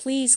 Please